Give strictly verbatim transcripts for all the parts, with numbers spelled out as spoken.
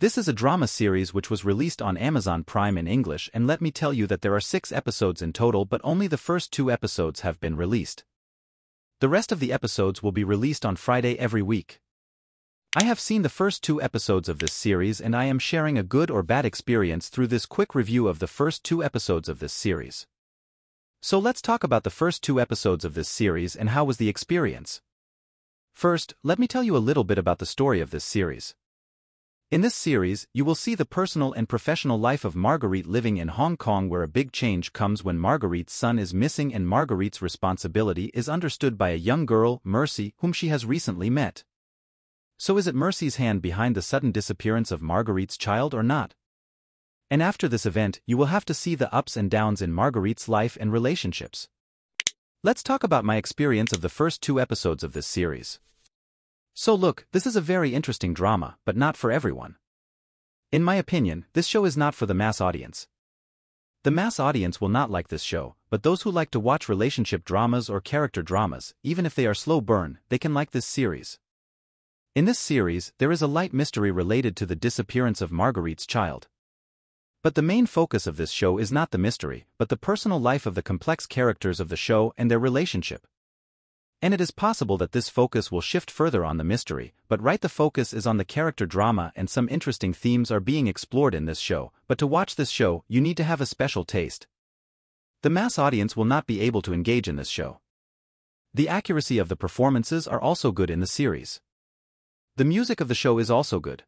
This is a drama series which was released on Amazon Prime in English, and let me tell you that there are six episodes in total, but only the first two episodes have been released. The rest of the episodes will be released on Friday every week. I have seen the first two episodes of this series, and I am sharing a good or bad experience through this quick review of the first two episodes of this series. So let's talk about the first two episodes of this series and how was the experience. First, let me tell you a little bit about the story of this series. In this series, you will see the personal and professional life of Marguerite living in Hong Kong, where a big change comes when Marguerite's son is missing and Marguerite's responsibility is understood by a young girl, Mercy, whom she has recently met. So is it Mercy's hand behind the sudden disappearance of Marguerite's child or not? And after this event, you will have to see the ups and downs in Marguerite's life and relationships. Let's talk about my experience of the first two episodes of this series. So look, this is a very interesting drama, but not for everyone. In my opinion, this show is not for the mass audience. The mass audience will not like this show, but those who like to watch relationship dramas or character dramas, even if they are slow burn, they can like this series. In this series, there is a light mystery related to the disappearance of Marguerite's child. But the main focus of this show is not the mystery, but the personal life of the complex characters of the show and their relationship. And it is possible that this focus will shift further on the mystery, but right the focus is on the character drama, and some interesting themes are being explored in this show, but to watch this show, you need to have a special taste. The mass audience will not be able to engage in this show. The accuracy of the performances are also good in the series. The music of the show is also good.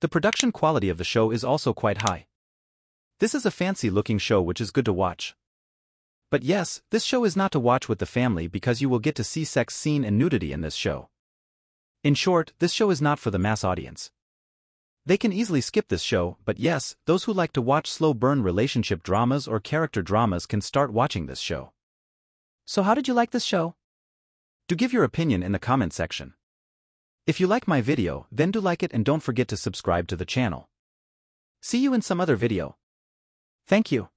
The production quality of the show is also quite high. This is a fancy-looking show which is good to watch. But yes, this show is not to watch with the family because you will get to see sex scene and nudity in this show. In short, this show is not for the mass audience. They can easily skip this show, but yes, those who like to watch slow burn relationship dramas or character dramas can start watching this show. So how did you like this show? Do give your opinion in the comment section. If you like my video, then do like it and don't forget to subscribe to the channel. See you in some other video. Thank you.